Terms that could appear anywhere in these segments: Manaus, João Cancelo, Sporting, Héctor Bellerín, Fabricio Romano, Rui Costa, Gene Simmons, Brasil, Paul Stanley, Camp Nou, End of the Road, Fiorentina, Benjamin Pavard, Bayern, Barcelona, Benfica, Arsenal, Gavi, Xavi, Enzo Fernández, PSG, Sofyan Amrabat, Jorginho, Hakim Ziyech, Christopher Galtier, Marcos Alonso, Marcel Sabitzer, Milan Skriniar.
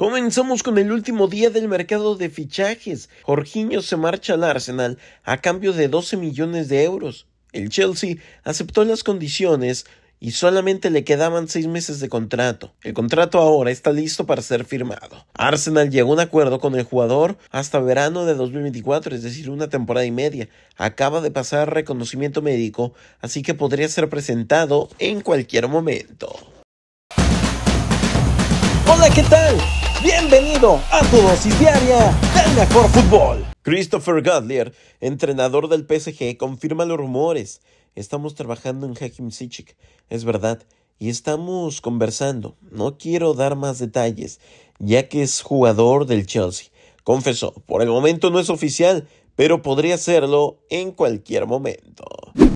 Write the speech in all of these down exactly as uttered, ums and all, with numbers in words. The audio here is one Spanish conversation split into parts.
Comenzamos con el último día del mercado de fichajes. Jorginho se marcha al Arsenal a cambio de doce millones de euros. El Chelsea aceptó las condiciones y solamente le quedaban seis meses de contrato. El contrato ahora está listo para ser firmado. Arsenal llegó a un acuerdo con el jugador hasta verano de dos mil veinticuatro, es decir, una temporada y media. Acaba de pasar reconocimiento médico, así que podría ser presentado en cualquier momento. Hola, ¿qué tal? Bienvenido a tu dosis diaria del mejor fútbol. Christopher Galtier, entrenador del P S G, confirma los rumores. Estamos trabajando en Hakim Ziyech, es verdad, y estamos conversando. No quiero dar más detalles, ya que es jugador del Chelsea. Confesó, por el momento no es oficial, pero podría serlo en cualquier momento.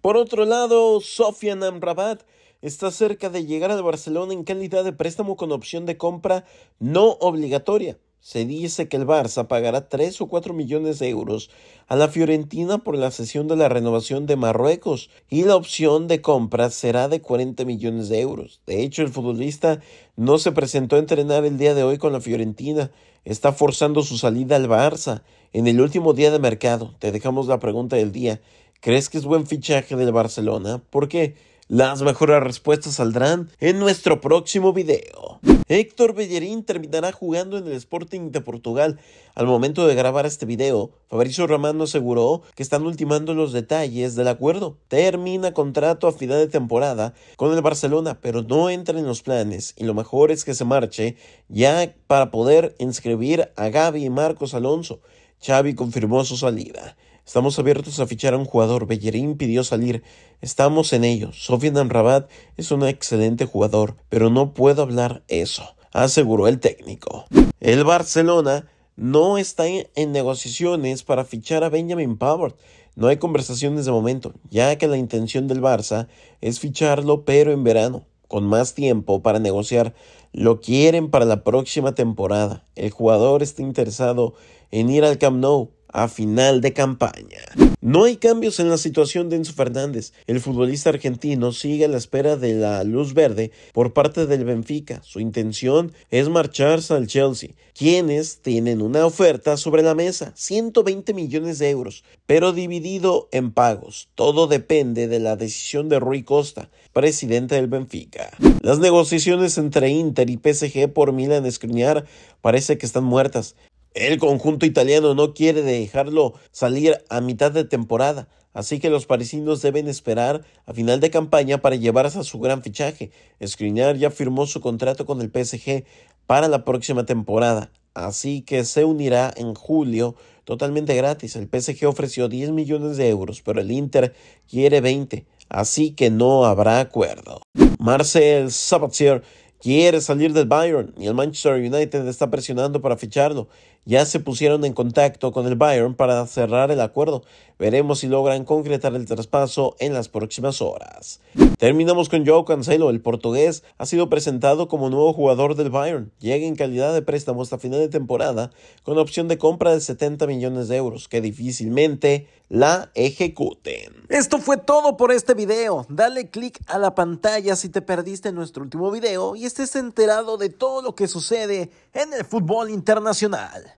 Por otro lado, Sofyan Amrabat está cerca de llegar al Barcelona en calidad de préstamo con opción de compra no obligatoria. Se dice que el Barça pagará tres o cuatro millones de euros a la Fiorentina por la cesión de la renovación de Marruecos y la opción de compra será de cuarenta millones de euros. De hecho, el futbolista no se presentó a entrenar el día de hoy con la Fiorentina. Está forzando su salida al Barça en el último día de mercado. Te dejamos la pregunta del día. ¿Crees que es buen fichaje del Barcelona? ¿Por qué? Las mejores respuestas saldrán en nuestro próximo video. Héctor Bellerín terminará jugando en el Sporting de Portugal. Al momento de grabar este video, Fabricio Romano aseguró que están ultimando los detalles del acuerdo. Termina contrato a final de temporada con el Barcelona, pero no entra en los planes y lo mejor es que se marche ya para poder inscribir a Gavi y Marcos Alonso. Xavi confirmó su salida. Estamos abiertos a fichar a un jugador. Bellerín pidió salir. Estamos en ello. Sofyan Amrabat es un excelente jugador, pero no puedo hablar eso, aseguró el técnico. El Barcelona no está en negociaciones para fichar a Benjamin Pavard. No hay conversaciones de momento, ya que la intención del Barça es ficharlo, pero en verano, con más tiempo para negociar. Lo quieren para la próxima temporada. El jugador está interesado en ir al Camp Nou a final de campaña. No hay cambios en la situación de Enzo Fernández. El futbolista argentino sigue a la espera de la luz verde por parte del Benfica. Su intención es marcharse al Chelsea, quienes tienen una oferta sobre la mesa, ciento veinte millones de euros, pero dividido en pagos. Todo depende de la decisión de Rui Costa, presidente del Benfica. Las negociaciones entre Inter y P S G por Milan Skriniar parece que están muertas. El conjunto italiano no quiere dejarlo salir a mitad de temporada, así que los parisinos deben esperar a final de campaña para llevarse a su gran fichaje. Skriniar ya firmó su contrato con el P S G para la próxima temporada, así que se unirá en julio totalmente gratis. El P S G ofreció diez millones de euros, pero el Inter quiere veinte, así que no habrá acuerdo. Marcel Sabitzer quiere salir del Bayern y el Manchester United está presionando para ficharlo. Ya se pusieron en contacto con el Bayern para cerrar el acuerdo. Veremos si logran concretar el traspaso en las próximas horas. Terminamos con João Cancelo. El portugués ha sido presentado como nuevo jugador del Bayern. Llega en calidad de préstamo hasta final de temporada con opción de compra de setenta millones de euros que difícilmente la ejecuten. Esto fue todo por este video. Dale click a la pantalla si te perdiste nuestro último video y estés enterado de todo lo que sucede en el fútbol internacional.